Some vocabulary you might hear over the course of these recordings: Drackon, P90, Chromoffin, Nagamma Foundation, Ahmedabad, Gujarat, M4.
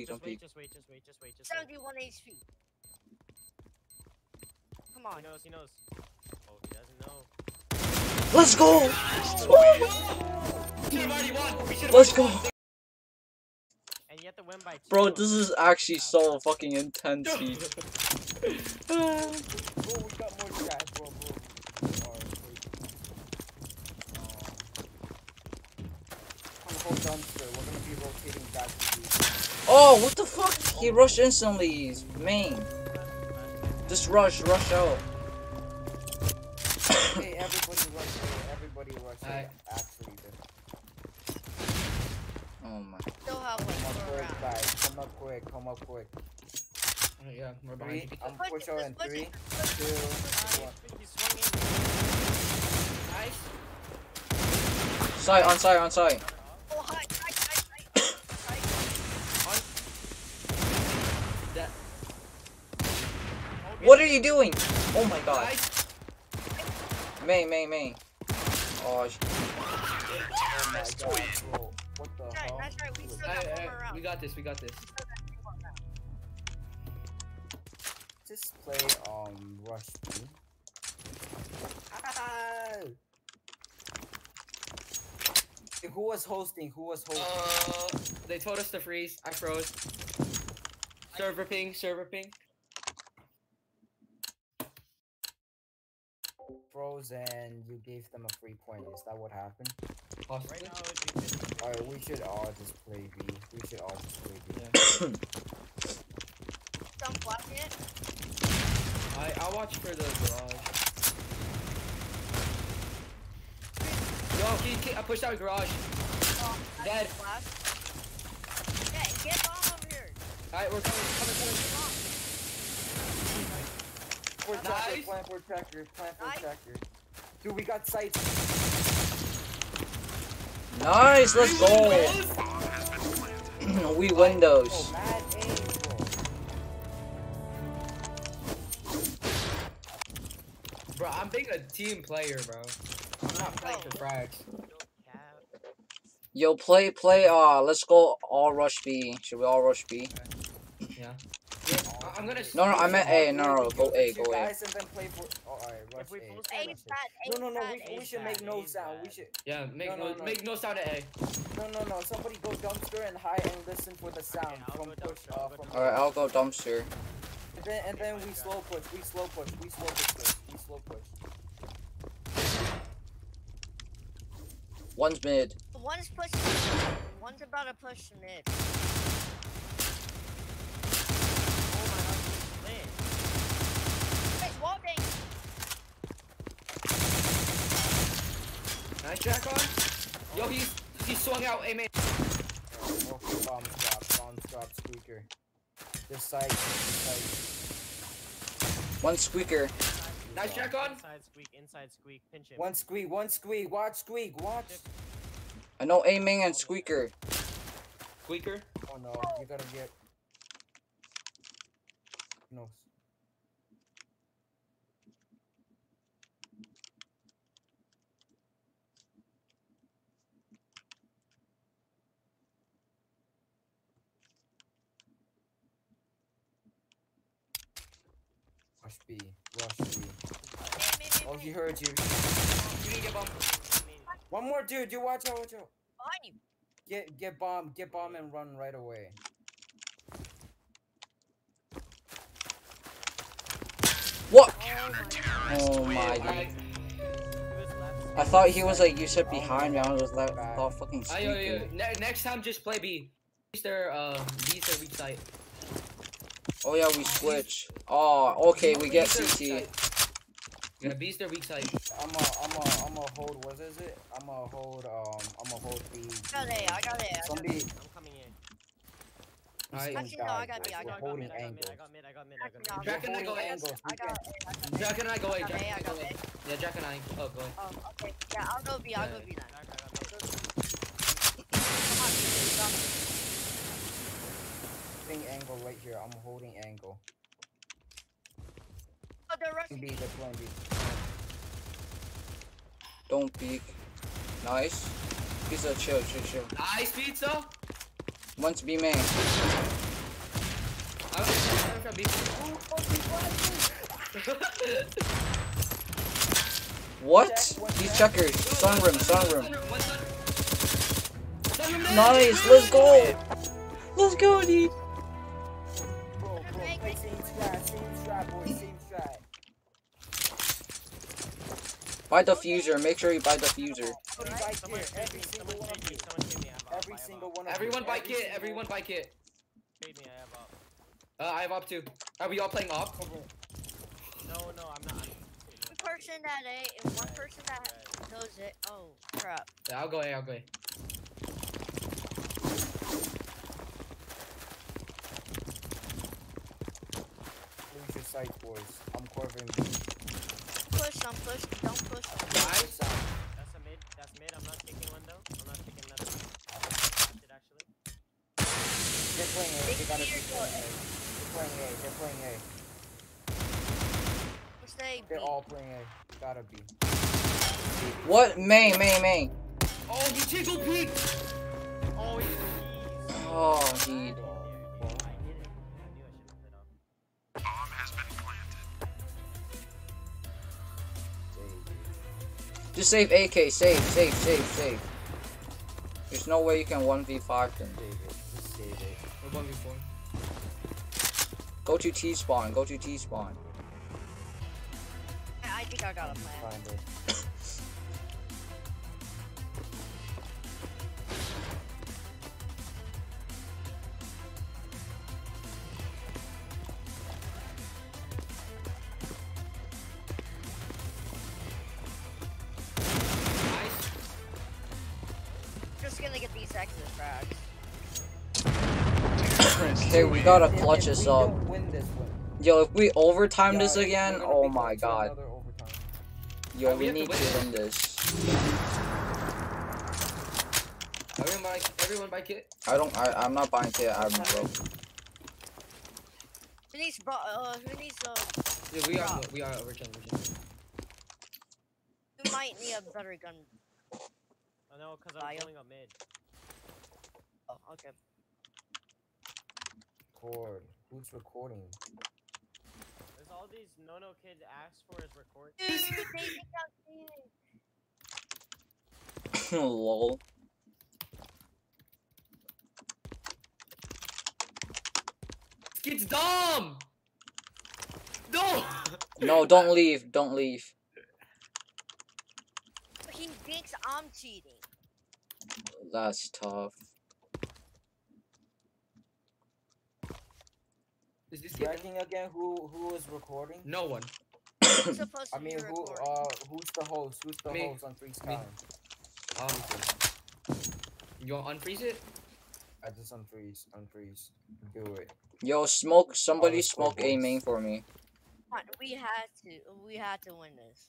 peek, don't peek. Just wait. 71 HP. Come on. He knows. Oh, he doesn't know. Let's go! Let's go! And you have to win by two. Bro, this is actually so fucking intense, dude. Oh, we got more trash, bro. Oh, what the fuck? He rushed instantly, man. Just rush out. Hey, everybody rushed. Actually did. Oh my. Still have one. Guys, come up quick. Oh, yeah, we're behind. I'm push out in 3, 2, 1. Nice. On site. Oh, what are you doing? Oh my god. May. Oh, shit. Oh my god, bro. What the hell? That's right. We still got one round. We got this. Just play rush. Ah! Who was hosting? They told us to freeze. I froze. Server ping. Froze and you gave them a free point. Is that what happened? Possibly. Alright, we should all just play B. Yeah. Don't block it. I'll watch for the garage. I pushed out garage. Oh, dead. Okay, get bomb over here. Alright, we're coming. We're nice. Plant for tracker. Dude, we got sight. Nice, let's go. We win those. Oh, mad aim, bro, I'm being a team player, bro. I'm not playing for frags. Yo, play, let's go all rush B. Should we all rush B? Okay. Yeah. I'm gonna... No, I'm at A. No, go A. Guys and then play for... Oh, alright, rush A. No, we should make no sound. We should... Yeah, make no sound at A. No, somebody go dumpster and hide and listen for the sound. Alright, I'll go dumpster. And then we slow push. 1's mid. 1's pushing mid. 1's about to push mid. Oh my god, he's lit. Wait, wall bang! Nice Drackon. Yo, he swung out, amen. Bomb drop, squeaker. This side. 1 squeaker. Nice check on. Inside squeak. Pinch him. One squeak. Watch. I know aiming and squeaker. Squeaker? Oh no, you gotta get. No. Rush B. Oh, he heard you. You need a bomb. One more dude. You watch out. Behind you. Get bomb and run right away. What? Oh my god. I thought he was like you said behind me. I was like all fucking stupid. Next time just play B. These are weak site. Oh yeah, we switch. Oh, okay, we get CT. Yeah, B's their weak side. I'm a hold. What is it? I'm a hold B. I got it. Somebody. I'm coming in. I got mid. Drack and I go A. Yeah, Drack and I. Oh, go A. Oh, okay. Yeah, I'll go B then. Come on, angle right here. I'm holding angle. Oh, they're rushing. They're playing B. Don't peek. Nice. Pizza, chill. Nice pizza. Once B main. me. What? He's checkered. Song room. Nice, let's go. Let's go, dude. Buy diffuser. Make sure you buy diffuser. Everyone buy kit. Everyone buy kit. I have op too. Are we all playing op? No, I'm not. One person at A and one person that knows it. Oh, crap. Yeah, I'll go A, I'll go A. Lose your sight, boys. I'm corving. Push, don't push. Nice. That's mid. I'm not kicking one though. I'm not kicking another one. Shit, actually. They're playing A. They gotta be playing A. They're playing A. What's they? They're all playing A. Gotta be. What? May. Oh, he jiggle peeked. Oh, he's. Oh, dude. Just save AK, save. There's no way you can 1v5 them. Just save it. Or 1v4. Go to T spawn. I think I got a plan. Find it. Okay, we gotta clutch this up. Yo, if we overtime this again, oh my god. Yo, we need to win this. Everyone buy kit? I'm not buying kit, I'm broke. Who needs Yeah, we are overtime. We might need a better gun. Oh no, cause I'm going up mid. Oh, okay. Record. Who's recording? There's all these no kids asked for is record. Lol. It's dumb. No. No, don't leave. He thinks I'm cheating. That's tough. Is this Dragging again? Who is recording? No one. I mean, who's the host? Who's the host on Freeze Time? You want unfreeze it? I just unfreeze. Do it. Yo, smoke! Somebody smoke a main for me. We had to win this.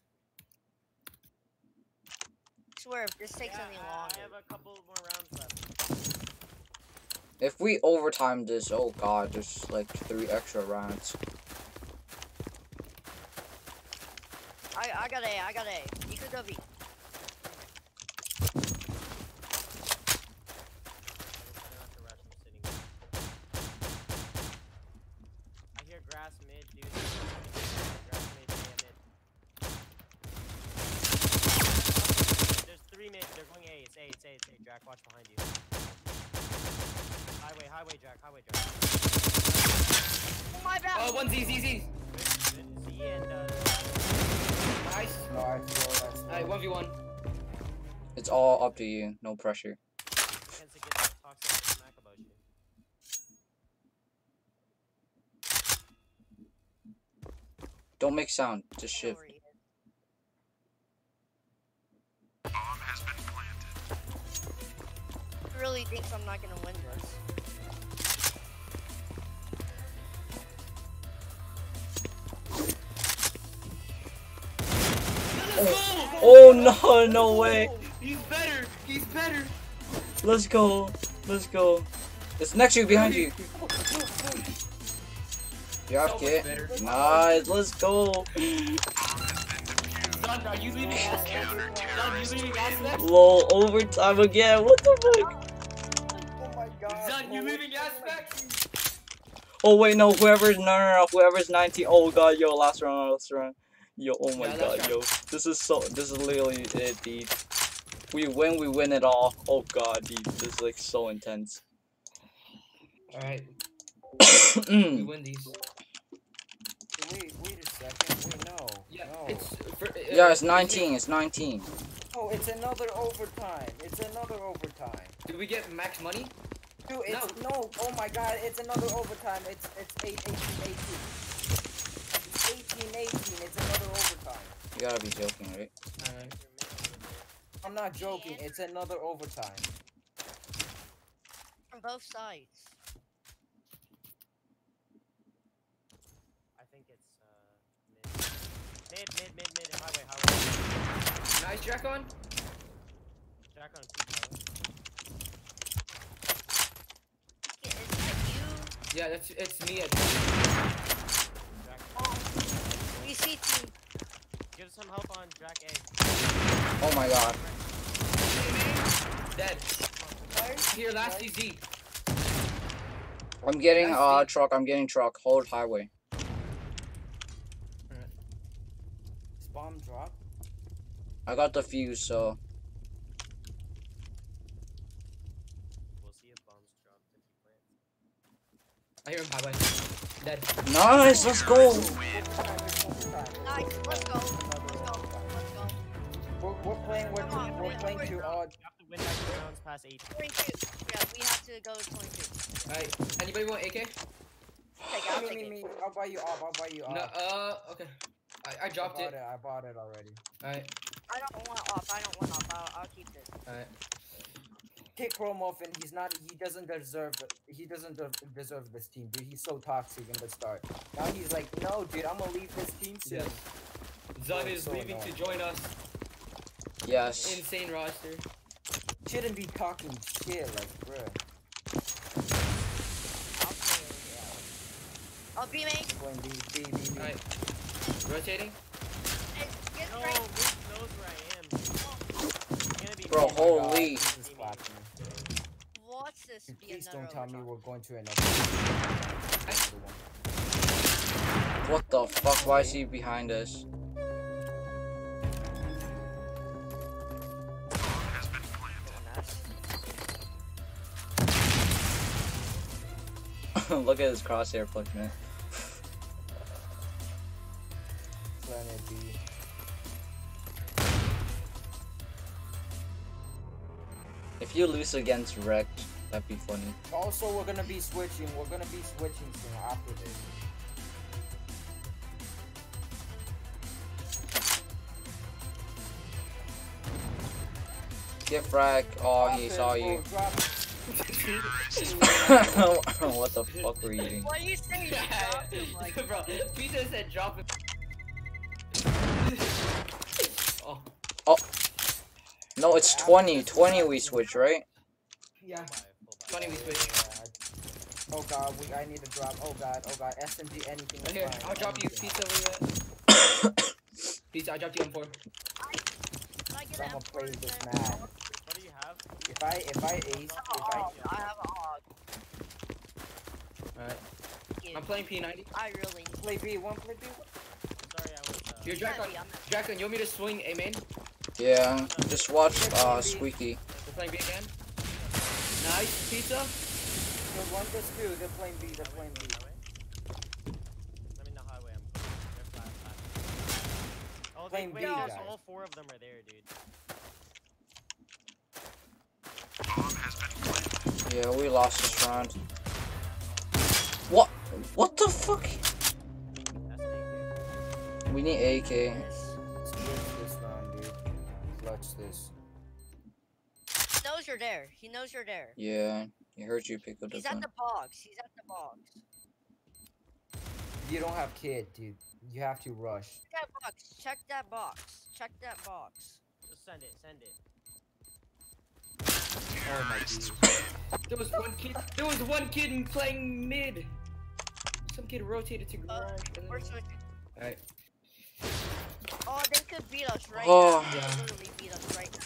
I swear, if this takes any longer. I have a couple more rounds left. If we overtime this, oh god, there's like 3 extra rounds. I got A. You could go B. I hear grass mid, dude. There's 3 mid. They're going A. It's A. Drack, watch behind you. Highway, Jack. Oh, my bad. Oh, one's easy. Z and, Nice. Alright, 1v1. It's all up to you. No pressure. Don't make sound. Just shift. Bomb has been planted. He really thinks I'm not gonna win this. Oh no, no way. He's better. Let's go. It's next to you, behind you. Drop kit. Nice, let's go. Son, are you leaving gas left? Lol, overtime again. What the fuck? Oh my god. Son, you leaving gas back? Oh wait, no, whoever's 90. Oh god, yo, last round. Yo, oh my god, yo. This is literally it, dude. We win it all. Oh god, dude, this is like so intense. Alright. We win these. Wait a second, wait, no. Yeah, no. It's 19, it's 19. Oh, it's another overtime. Did we get max money? Dude, it's no. Oh my god, it's another overtime. It's 18-18. It's 18-18. It's another overtime. You gotta be joking, right? I'm not joking. It's another overtime. On both sides. I think it's mid. Highway. Nice, Drackon. Yeah, it's me. We see team. Give some help on Drack A. Oh my god. Dead. Here, last EZ. I'm getting truck. Hold highway. Alright. Bomb drop. I got the fuse, so. I hear him highway. Dead. Nice, let's go! Let's go. We're playing too odd. You have to win that rounds past 8. 22. Yeah, we have to go to 22. Alright, anybody want AK? Take me. I'll buy you off. No, okay. I dropped it. I bought it already. Alright. I don't want off. I'll keep this. Alright. Kick Chromoffin, he doesn't deserve this team, dude. He's so toxic in the start. Now he's like, no dude, I'm gonna leave this team soon. Yes. Zun is so leaving to join us. Yes. Insane roster. Shouldn't be talking shit like bro. I'll be mate. Alright. Rotating? No, Luke knows where I am. Bro, holy. What's this? Please don't tell me we're going to another one. What the fuck? Why is he behind us? Look at his crosshair placement. Planet B. If you lose against Wrecked, that'd be funny. Also, we're gonna be switching soon after this. Get Wrecked. Oh, he saw you. What the fuck were you doing? Why you saying that? Like, bro, Peter said drop him. Oh. No, it's 20. 20 we switch, right? Yeah. 20 we switch. Oh god, I need to drop. Oh god. SMG anything. Right here, I'll drop you. Pizza, over there. Pizza, I dropped you M4. I'm gonna play this map. What do you have? If I have a hog. Alright. I'm playing P90. I really need play B. Sorry, I was. You're Drackon, you want me to swing A main? Yeah, just watch Squeaky. They're playing B again. Nice, Pizza. They're playing B. Let me know highway. Oh, they wait, all four of them are there, dude. Yeah, we lost this round. What? What the fuck? We need AK. This. He knows you're there. Yeah, he heard you pick up the gun. He's at the box. You don't have kid, dude. You have to rush. Check that box. Just send it. Oh my god. There was one kid playing mid. Some kid rotated to garage. Alright. Oh, they could beat us right now. Yeah. They literally beat us right now.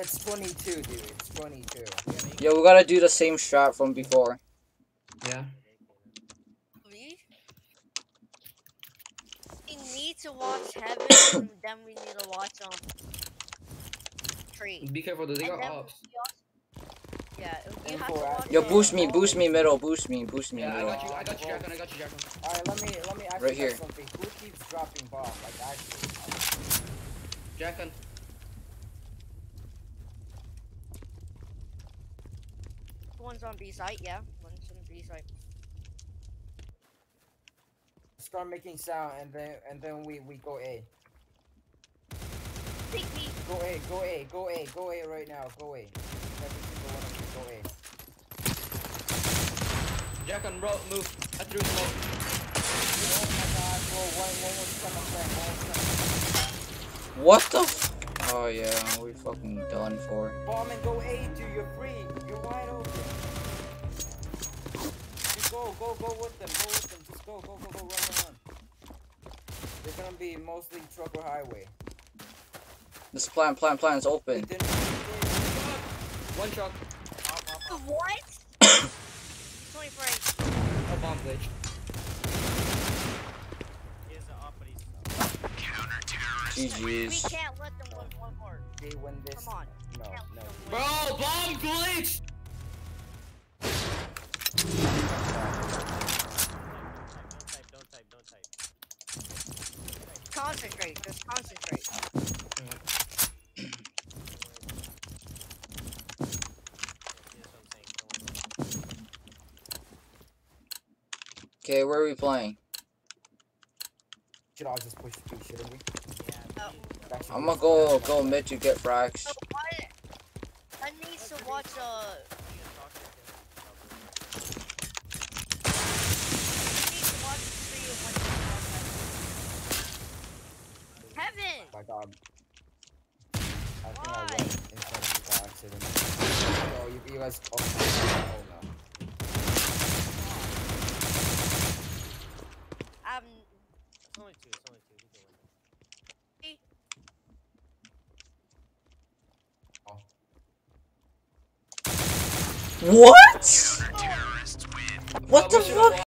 It's 22, dude. It's 22. Yeah, we gotta do the same shot from before. Yeah. need to watch heaven, and then we need to watch tree. Be careful, they got ops. Yeah, you have to watch. Yo, boost me middle, boost me middle. I got you, Drackon, Drackon. Alright, let me ask you guys something. Who keeps dropping bomb? Like, actually. Drackon. One's on B site, yeah. One's on B site. Start making sound, and then we go A. Take me. Go A right now. Go A. Every single one of you go A. Drackon, bro, move. I threw smoke. Oh my god, bro, one what the? F oh yeah, we fucking done for. Bomb and go A, dude. You're free. You're wide open. Go with them. Just go, run. They're gonna be mostly truck or highway. This plan is open. One truck. What? 23. A bomb glitch. Here's an op, but he's not. GG's. We can't let them win one more. They win this. Come on. No. Bro, bomb glitch! Concentrate, just concentrate. Okay, where are we playing? Should I just push B, shouldn't we? Yeah, I'm gonna go mid to get frags. So I need to watch my god. I think I went in front of you by accident. Oh, you guys. Oh, no. It's only two. Oh. What? What the fuck?